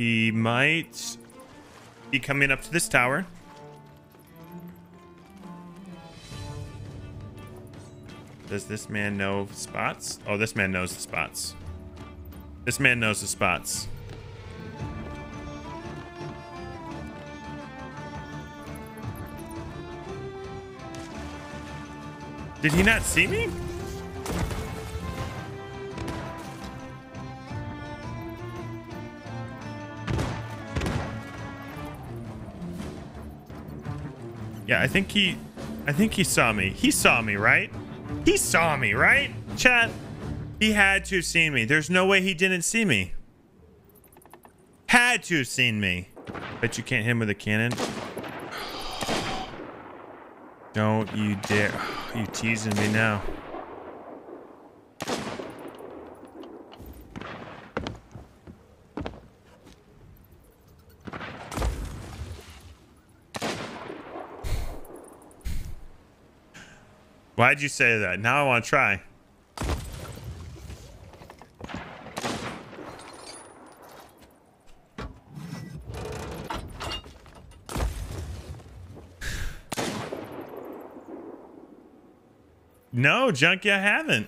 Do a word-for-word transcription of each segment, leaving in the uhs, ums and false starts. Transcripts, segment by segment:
He might be coming up to this tower. Does this man know spots? Oh, this man knows the spots. This man knows the spots. Did he not see me? Yeah, I think he, I think he saw me. He saw me, right? He saw me, right? Chat, he had to have seen me. There's no way he didn't see me. Had to have seen me. Bet you can't hit him with a cannon. Don't you dare. You teasing me now. Why'd you say that? Now I want to try. No, Junkie, I haven't.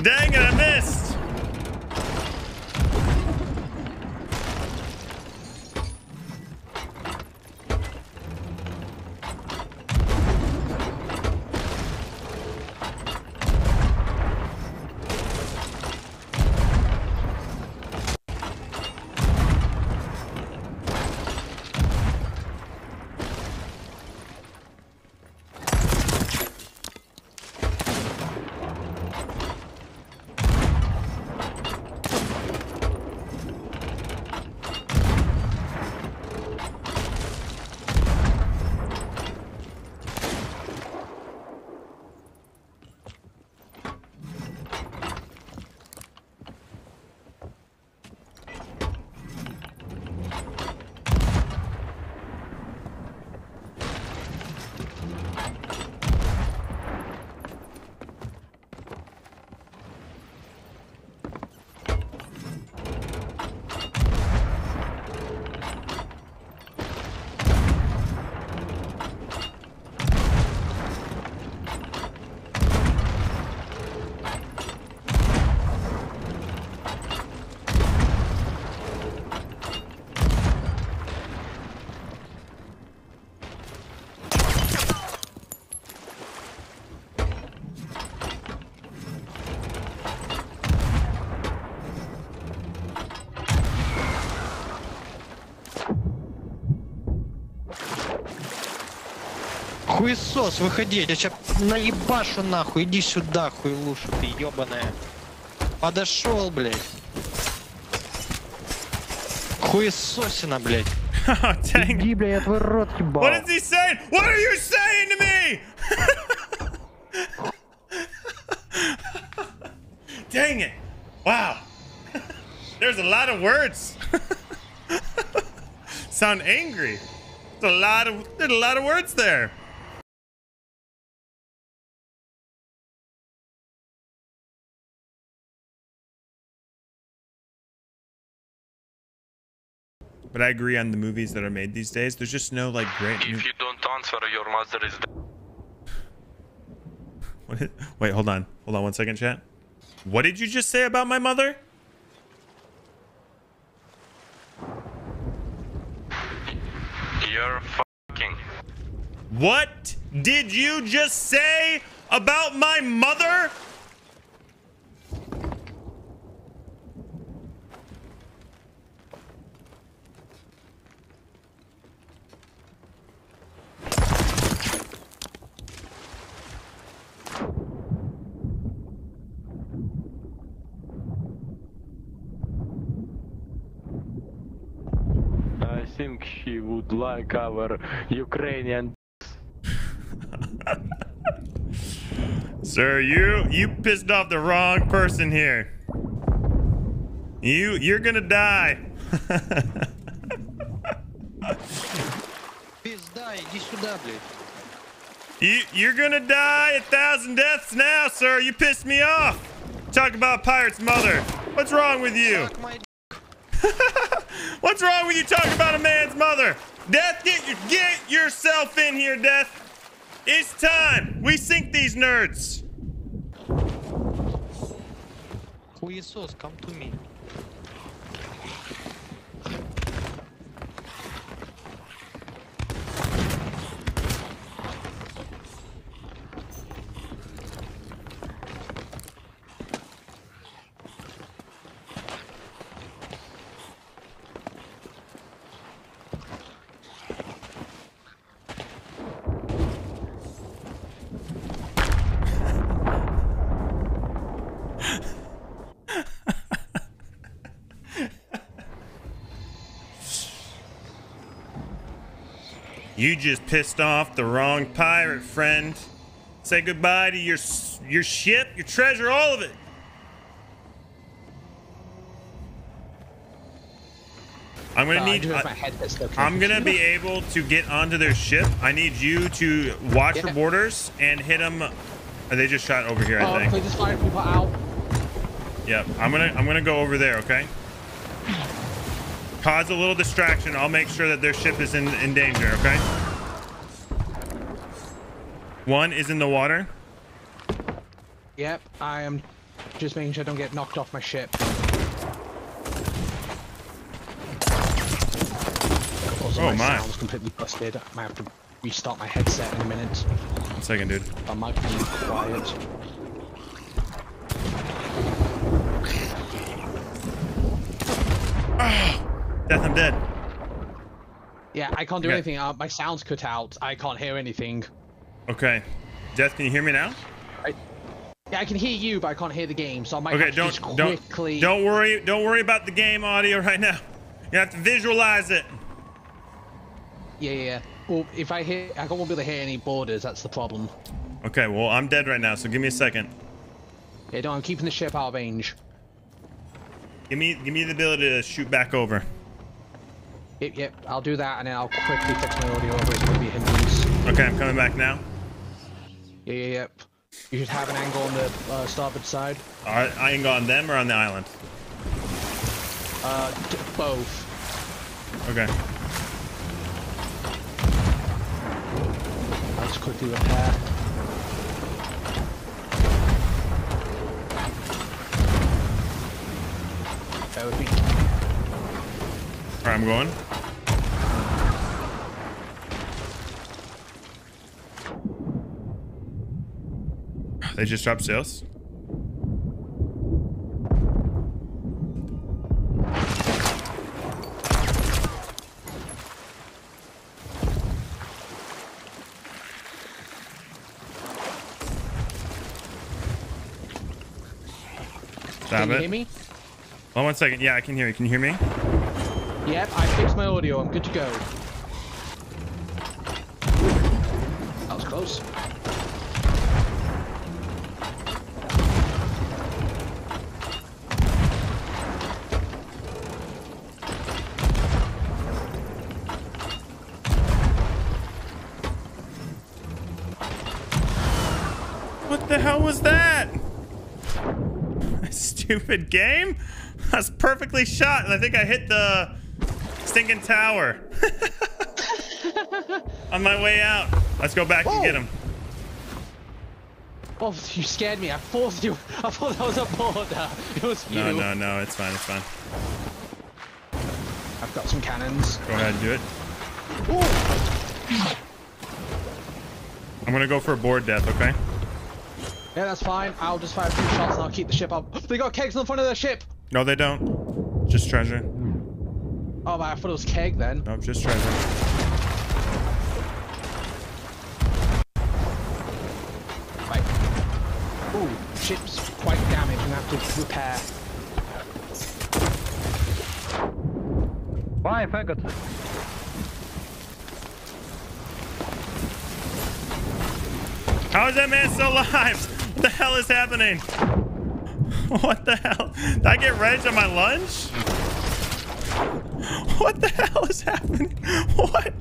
Dang it, I missed! Хуесос, выходи, я сейчас наебашу нахуй, иди сюда, хуелуша ты ебаная. Подошел, блядь. Хуесосина, блядь. Иди, блядь, я твой рот ебал. What is he saying? What are you saying to me? Dang it. Wow. There's a lot of words. Sound angry. There's a lot of, there's a lot of words there. But I agree on the movies that are made these days. There's just no like great. If you don't answer, your mother is dead. Wait, hold on. Hold on one second, chat. What did you just say about my mother? You're fucking. What did you just say about my mother? I think he would like our Ukrainian. Sir, you you pissed off the wrong person here. You you're gonna die. you you're gonna die a thousand deaths now, sir. You pissed me off. Talk about pirate's mother. What's wrong with you? What's wrong with you talking about a man's mother? Death, get your, get yourself in here, Death. It's time we sink these nerds. Jesus, come to me. You just pissed off the wrong pirate, friend. Say goodbye to your your ship, your treasure, all of it. I'm gonna uh, need. I, I'm gonna be able to get onto their ship. I need you to watch yeah. for borders and hit them. They just shot over here, oh, I think. Please just fire people out. Yep, I'm gonna I'm gonna go over there. Okay. Cause a little distraction. I'll make sure that their ship is in, in danger, okay? One is in the water. Yep, I am just making sure I don't get knocked off my ship. Also, oh my. My sound's completely busted. I might have to restart my headset in a minute. One second, dude. I might be quiet. Death, I'm dead. Yeah, I can't do okay. anything. Uh, my sound's cut out. I can't hear anything. Okay. Death, can you hear me now? I, yeah, I can hear you, but I can't hear the game, so I might okay, have to don't, just quickly... Don't, don't worry Don't worry about the game audio right now. You have to visualize it. Yeah, yeah. Well, if I hear... I won't be able to hear any borders. That's the problem. Okay, well, I'm dead right now, so give me a second. Yeah, no, I'm keeping the ship out of range. Give me, give me the ability to shoot back over. Yep, yep, I'll do that and then I'll quickly fix my audio over. It's going to be a hindrance. Okay, I'm coming back now. Yeah, yeah, yep. You should have an angle on the uh, starboard side. Alright, angle on them or on the island? Uh, both. Okay. I'll just quickly repair. That would be... I'm going. They just dropped sails. Stop it. Can you hear me? Oh, one second. Yeah, I can hear you. Can you hear me? Yep, I fixed my audio. I'm good to go. That was close. What the hell was that? A stupid game? I was perfectly shot, and I think I hit the... stinking tower. On my way out. Let's go back Whoa. and get him. Oh, you scared me. I forced you. I thought that was a border. It was you. No, no, no. It's fine. It's fine. I've got some cannons. Go ahead and do it. Whoa. I'm going to go for a board death, okay? Yeah, that's fine. I'll just fire a few shots and I'll keep the ship up. They got kegs on the front of their ship. No, they don't. Just treasure. Oh, but I thought it was keg then. No, I'm just trying to... Right. Ooh, ship's quite damaged. I'm going to have to repair. Why, if I got this? How is that man still alive? What the hell is happening? What the hell? Did I get reg on my lunch? What the hell is happening? What?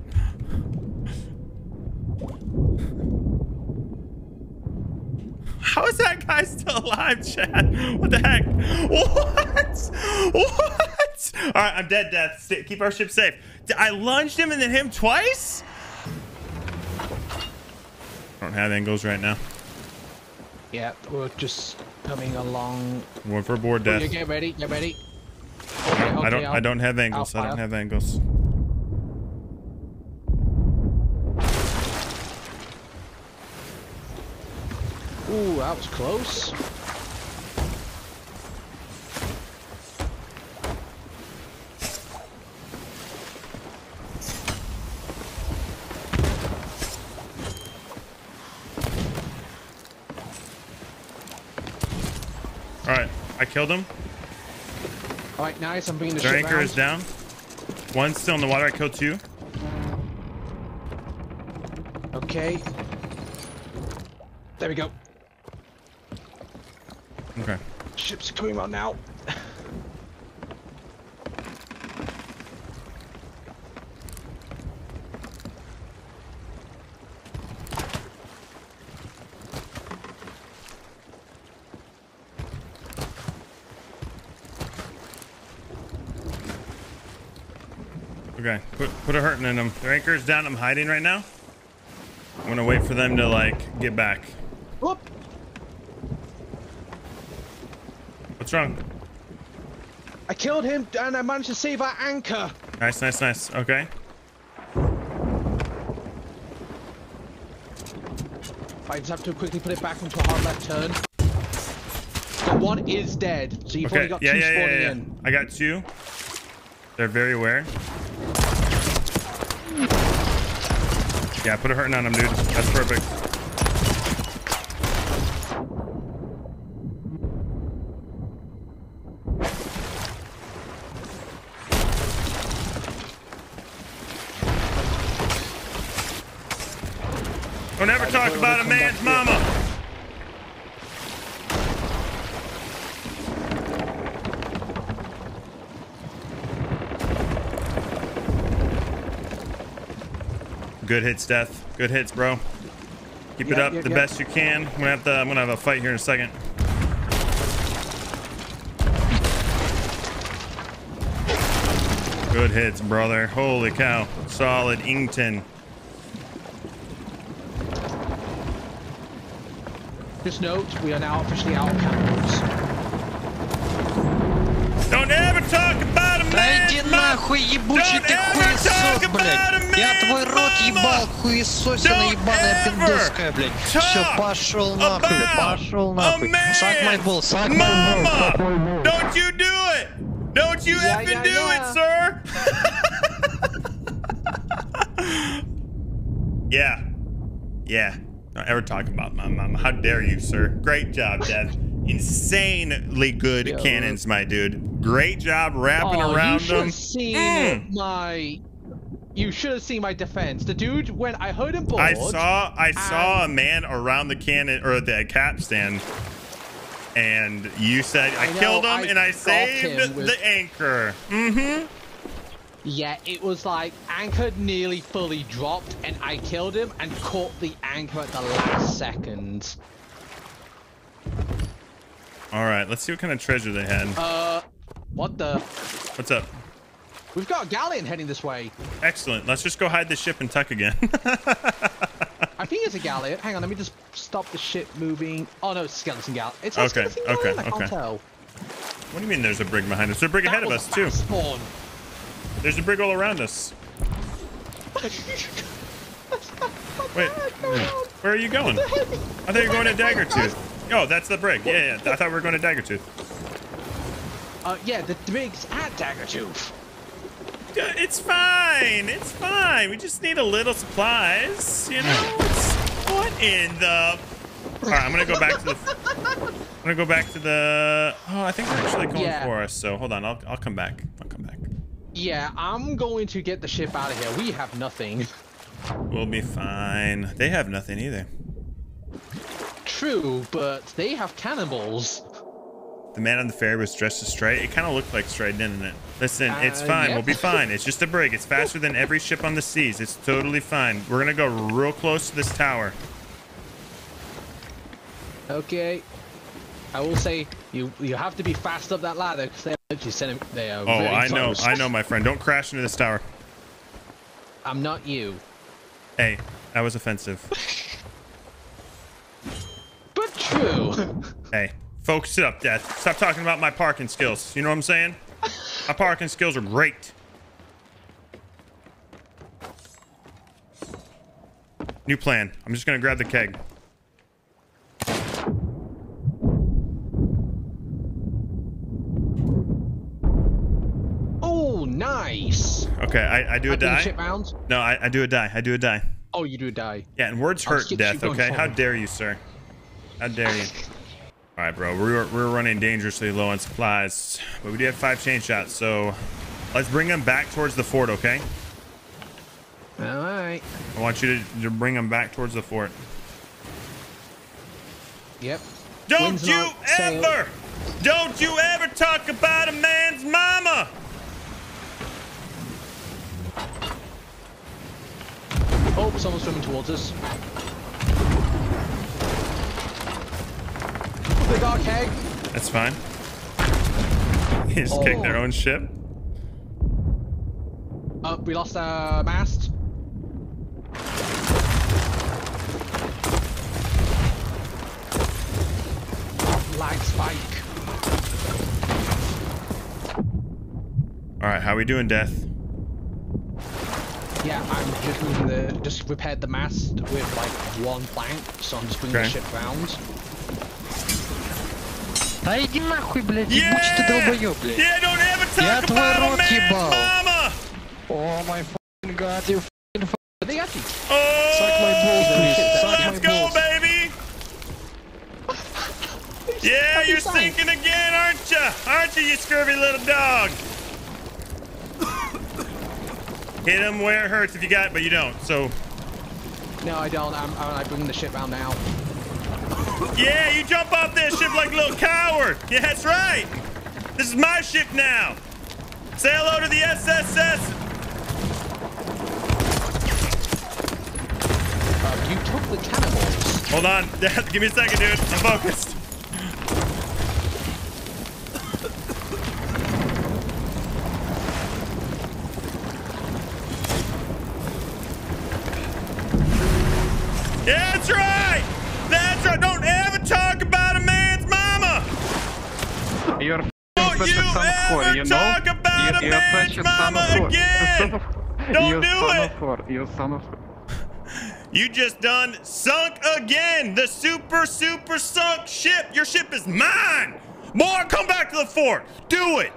How is that guy still alive, chat? What the heck? What? What? All right, I'm dead, Death. Keep our ship safe. I lunged him and then him twice? I don't have angles right now. Yeah, we're just coming along. One for board, Death. Oh, get ready, get ready. Okay, okay, I don't. I'll, I don't have angles. I don't have angles. Ooh, that was close. All right, I killed him. All right, nice. I'm bringing the ship around. Their anchor is down. One's still in the water. I killed two. Okay. There we go. Okay. Ships are coming on now. Okay, put put a hurting in them. Their anchor's down. I'm hiding right now. I'm gonna wait for them to like get back. Whoop. What's wrong? I killed him and I managed to save our anchor. Nice, nice, nice. Okay. I just have to quickly put it back into a hard left turn. So one is dead. So you've okay. only got yeah, two yeah, spawning yeah, yeah. in. I got two. They're very aware. Yeah, put a hurting on him, dude. That's perfect. Don't ever talk about a man's mama. Good hits, Death. Good hits, bro. Keep yeah, it up yeah, the yeah. best you can. I'm gonna have to. I'm gonna have a fight here in a second. Good hits, brother. Holy cow! Solid Ington. Just note, we are now officially out of cameras. Don't ever talk about a man. Don't ever talk about a man. Я твой рот ебал, хуесосина ебаная пиндоская, блядь. Все, пошел нахуй, пошел нахуй. Suck my balls, suck my balls, suck my balls. Don't you do it! Don't you yeah, effing yeah, do yeah. it, sir! yeah. Yeah. Don't ever talk about my mama. How dare you, sir? Great job, Dev. Insanely good Yo. cannons, my dude. Great job wrapping oh, around you them. Seen mm. my... You should have seen my defense. The dude, when I heard him board, I saw, I saw a man around the cannon or the capstan, and you said I, I know, killed him I and I saved with... the anchor. Mm-hmm. Yeah, it was like anchor nearly fully dropped, and I killed him and caught the anchor at the last second. All right, let's see what kind of treasure they had. Uh, what the? What's up? We've got a galleon heading this way. Excellent. Let's just go hide the ship and tuck again. I think it's a galleon. Hang on, let me just stop the ship moving. Oh no, it's a skeleton galleon. It's a okay, skeleton okay, galleon. I okay. can't tell. What do you mean there's a brig behind us? There's a brig that ahead of us too. Spawn. There's a brig all around us. Wait, where are you going? I thought you were going to Daggertooth. Oh, that's the brig. Yeah, yeah. I thought we were going to Daggertooth. Uh, yeah, the brig's at Daggertooth. It's fine. It's fine. We just need a little supplies, you know. It's, what in the? All right, I'm gonna go back to the. I'm gonna go back to the. Oh, I think they're actually going yeah. for us. So hold on, I'll I'll come back. I'll come back. Yeah, I'm going to get the ship out of here. We have nothing. We'll be fine. They have nothing either. True, but they have cannonballs. The man on the ferry was dressed as Strident. It kind of looked like Strident, didn't it? Listen, uh, it's fine. Yeah. We'll be fine. It's just a break. It's faster than every ship on the seas. It's totally fine. We're going to go real close to this tower. Okay. I will say you you have to be fast up that ladder because they actually sent him. They are. Oh, I know. I know, my friend. Don't crash into this tower. I'm not you. Hey, that was offensive. But true. Hey. Focus it up, Death. Stop talking about my parking skills. You know what I'm saying? My parking skills are great. New plan. I'm just going to grab the keg. Oh, nice. Okay, I, I do I a die. Round. No, I, I do a die. I do a die. Oh, you do a die. Yeah, and words hurt, Death, okay? How dare you, sir? How dare you? All right, bro, we were, we were running dangerously low on supplies, but we do have five chain shots, so let's bring them back towards the fort, okay? All right. I want you to, to bring them back towards the fort. Yep. Don't you ever, don't you ever talk about a man's mama. Oh, someone's swimming towards us. The dog keg. That's fine. They just oh. kicked their own ship. Uh, we lost our mast. Lag spike. All right, how are we doing, Death? Yeah, I'm just moving the, just repaired the mast with like one plank, so I'm just bringing okay. the ship round. Да иди нахуй, блядь, yeah! будь ты долбоёб, блядь. Я твой рот ебал. О, мой fucking god, you fucking fucking... They actually... Oh, suck my balls, please. Suck my balls. Let's go, baby! Yeah, you're sinking again, aren't you? Aren't you, you scurvy little dog? Hit him where it hurts if you got it, but you don't, so... No, I don't. I'm, I'm bringing the shit round now. Yeah, you jump off that ship like a little coward. Yeah, that's right. This is my ship now. Say hello to the S S S. Uh, you took the cannibals. Hold on. Give me a second, dude. I'm focused. Yeah, that's right. That's right. Don't ever talk about a man's mama. You're don't you ever you know? talk about you're, a man's mama again. Of, don't do it. Of, you just done sunk again. The super, super sunk ship. Your ship is mine. More, come back to the fort. Do it.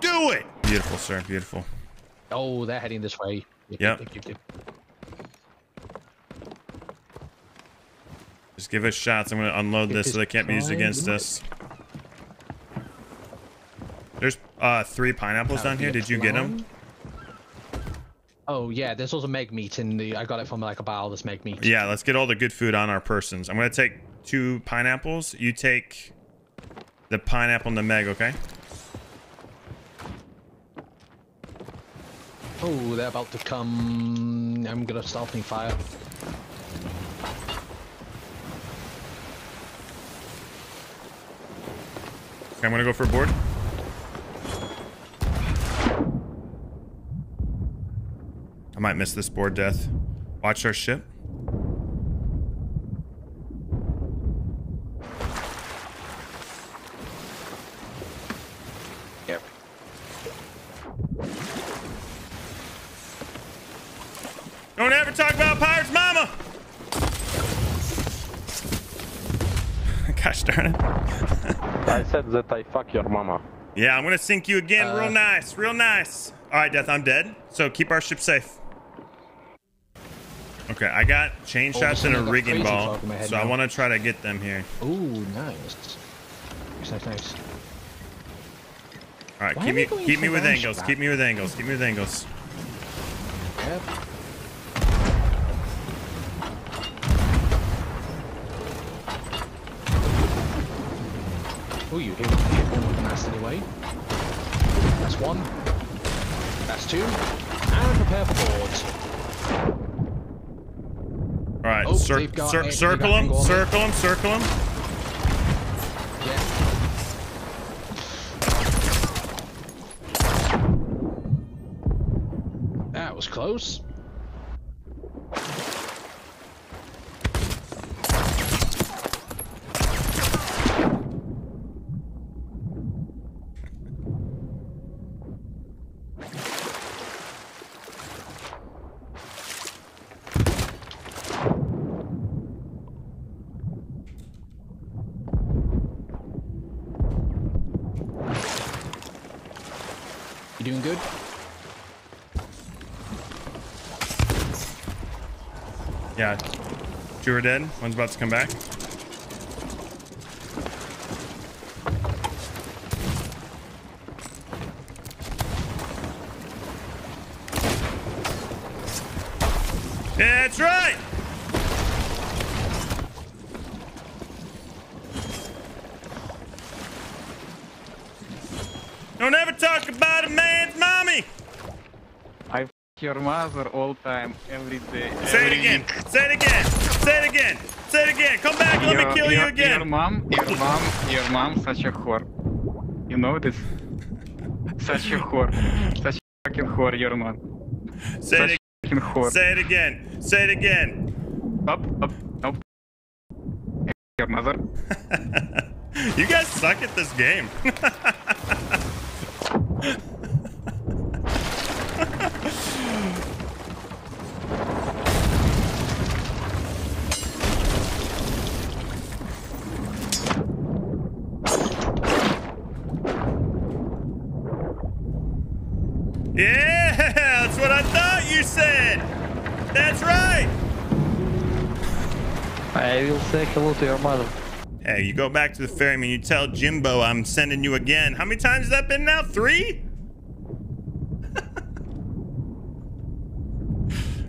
Do it. Beautiful, sir. Beautiful. Oh, they're heading this way. Yep. Yep, yep, yep. Just give us shots. I'm going to unload this so they can't be used against us. There's uh, three pineapples down here. Did you get them? Oh, yeah. There's also meg meat in the... I got it from like a barrel. This meg meat. Yeah, let's get all the good food on our persons. I'm going to take two pineapples. You take the pineapple and the meg, okay? Oh, they're about to come. I'm going to stealthily fire. I'm gonna go for a board. I might miss this board, Death. Watch our ship. Yep. Don't ever talk about pirates, mama. Gosh darn it. I said that I fuck your mama. Yeah, I'm gonna sink you again. Uh, real nice, real nice. All right, Death, I'm dead. So keep our ship safe. Okay, I got chain oh, shots and a rigging ball, so now. I want to try to get them here. Oh, nice. Nice, nice. All right, keep me, keep me with angles. Keep me with angles. Keep me with angles. Yep. Oh, you hit one fast anyway. That's one. That's two. And prepare for boards. Alright, oh, cir cir circle them, circle them, circle them. Yeah. That was close. Doing good. Yeah, two are dead. One's about to come back. That's right. Don't ever talk about a man's mommy! I f*** your mother all time, every day. Every say it again! Week. Say it again! Say it again! Say it again! Come back and your, let me kill your, you again! Your mom, your mom, your mom, such a whore. You know this? Such a whore. Such a fucking whore, your mom. Say such it again! Whore. Say it again! Say it again! Up, up, up. Your mother. You guys suck at this game. Yeah, that's what I thought you said. That's right. I will say hello to your mother. Hey, you go back to the ferryman, you tell Jimbo I'm sending you again. How many times has that been now? Three?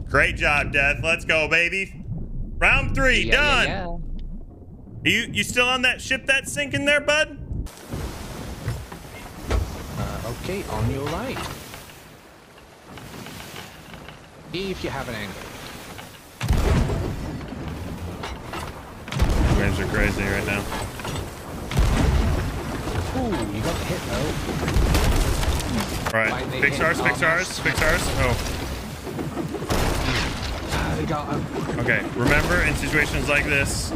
Great job, Death. Let's go, baby. Round three, yeah, done. Yeah, yeah. Are you you still on that ship that's sinking there, bud? Uh, okay, on your right. If you have an angle. Waves are crazy right now. Ooh, you got the hit though. Right, like fix ours, fix ours, fix ours. Oh. Uh, they got him. Okay, remember in situations like this,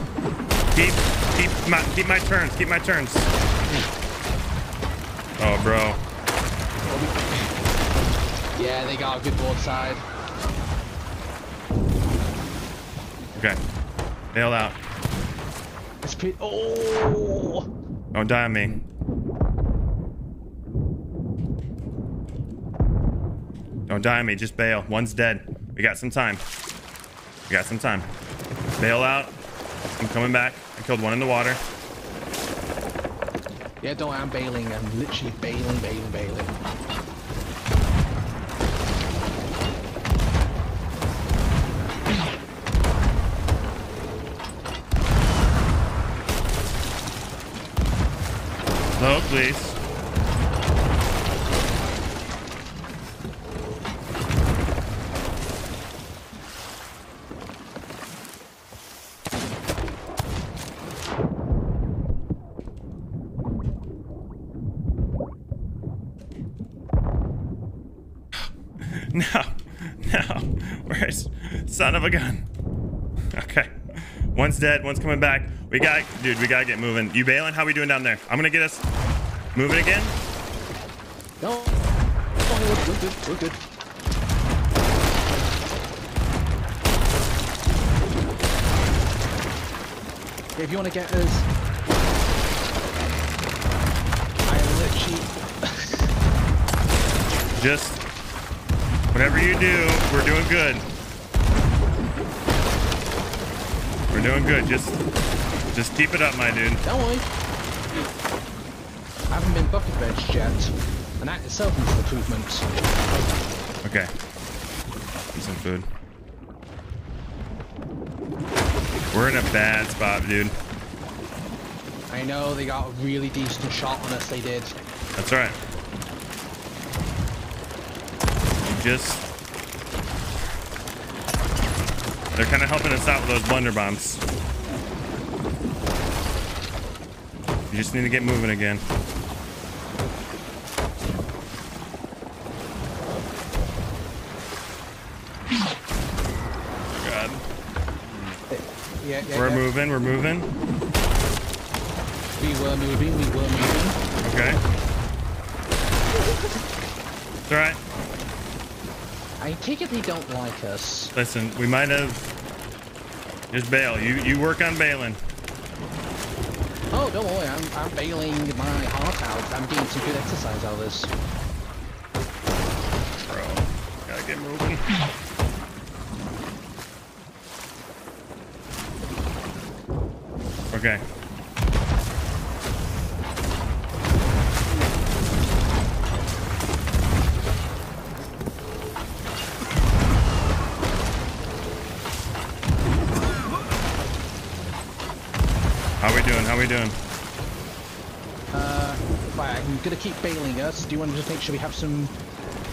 keep, keep my, keep my turns, keep my turns. Oh, bro. Yeah, they got a good board side. Okay, nailed out. Oh! Don't die on me. Don't die on me. Just bail. One's dead. We got some time. We got some time. Bail out. I'm coming back. I killed one in the water. Yeah, don't. I'm bailing. I'm literally bailing, bailing, bailing. No, please. No, no. Where's son of a gun? Okay. One's dead, one's coming back. We got, dude, we gotta get moving. You bailing? How we doing down there? I'm gonna get us moving again. No. Oh, we're good, we're good. If you wanna get us, I literally just whatever you do, we're doing good. We're doing good. Just, just keep it up, my dude. Don't worry. I haven't been bucket benched yet, and that itself is an improvement. Okay. Get some food. We're in a bad spot, dude. I know they got a really decent shot on us, they did. That's right. You just... They're kind of helping us out with those blunder bombs. You just need to get moving again. Oh, God. Yeah, yeah, we're yeah. moving, we're moving. We were moving, we were moving. Okay. It's alright. I typically don't like us. Listen, we might have... Just bail. You you work on bailing. Oh, don't worry. I'm, I'm bailing my heart out. I'm getting some good exercise out of this. Bro, gotta get moving. Okay. How we doing? How we doing? Uh, right, I'm gonna keep bailing us. Do you want to just make sure we have some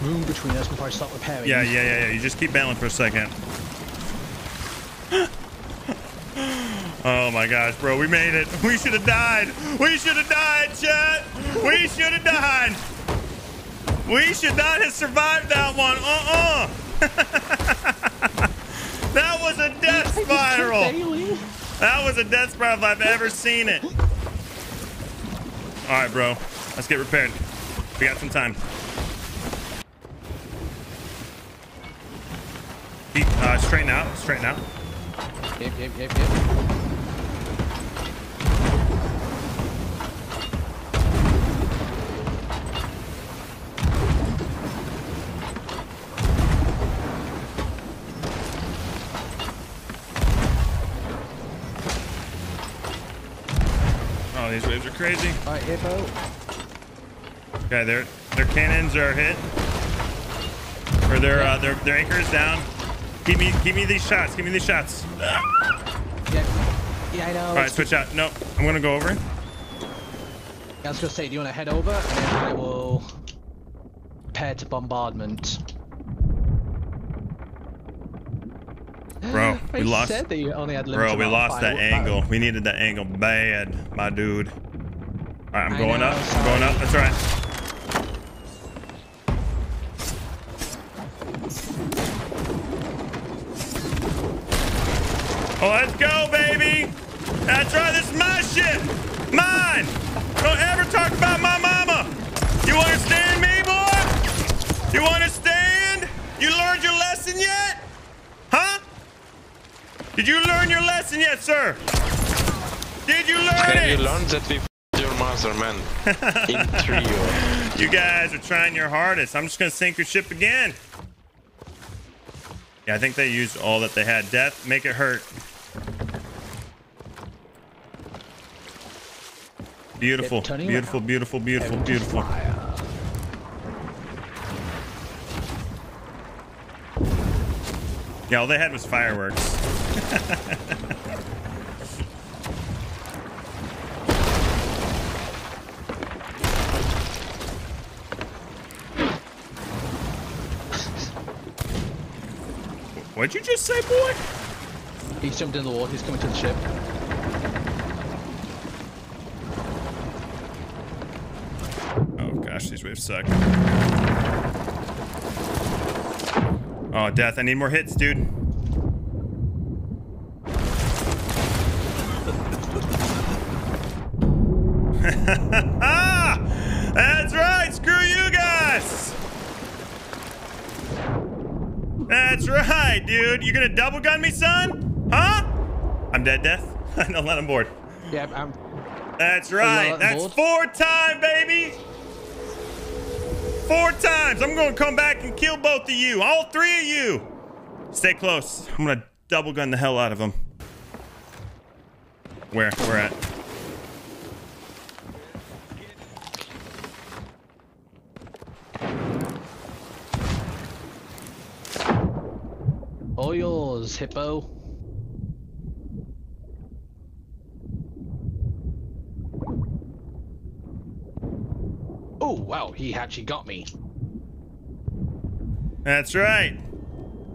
room between us before I start repairing? Yeah, yeah, yeah, yeah. You just keep bailing for a second. Oh my gosh, bro, we made it. We should have died. We should have died, chat. We should have died. We should not have survived that one. Uh-uh. That was a death spiral. That was a death spiral if I've ever seen it. All right, bro. Let's get repaired. We got some time. Keep, uh, straighten out. Straighten out. Yep, yep, yep, yep. Oh, these waves are crazy. All right, hippo. Okay, their their cannons are hit, or their uh, their their anchor is down. Give me give me these shots. Give me these shots. Yeah, yeah I know. All right, switch out. No, I'm gonna go over. Yeah, I was gonna say, do you want to head over, and then I will prepare to bombardment. Bro, we I lost. Said they only had Bro, we lost that angle. We needed that angle bad, my dude. All right, I'm I going know, up. Sorry. I'm going up. That's right. Oh, let's go, baby. That's right. This is my shit. Mine. Don't ever talk about my mama. You understand me, boy? You understand? You learned your lesson yet? Huh? Did you learn your lesson yet, sir? Did you learn okay, it? You learned that we f***ed your mother, man. In trio. You guys are trying your hardest. I'm just going to sink your ship again. Yeah, I think they used all that they had. Death, make it hurt. Beautiful, beautiful, beautiful, beautiful, beautiful. Yeah, all they had was fireworks. What'd you just say, boy? He's jumped in the water. He's coming to the ship. Oh, gosh, these waves suck. Oh, Death, I need more hits, dude. That's right. Screw you guys. That's right, dude. You're going to double gun me, son? Huh? I'm dead, Death. Don't let him board. Yeah, I'm... That's right. That's board? four time, baby. Four times. I'm going to come back and kill both of you. All three of you. Stay close. I'm going to double gun the hell out of them. Where? Where at? All yours, hippo. Oh, wow, he actually got me. That's right.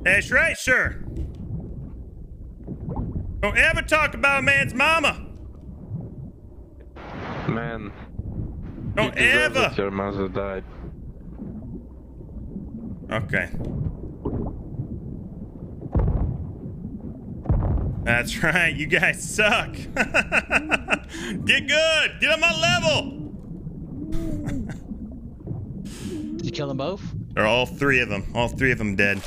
That's right, sir. Don't ever talk about a man's mama. Man. Don't ever. It, your mother died. Okay. That's right. You guys suck. Get good. Get on my level. Did you kill them both? They're all three of them. All three of them dead.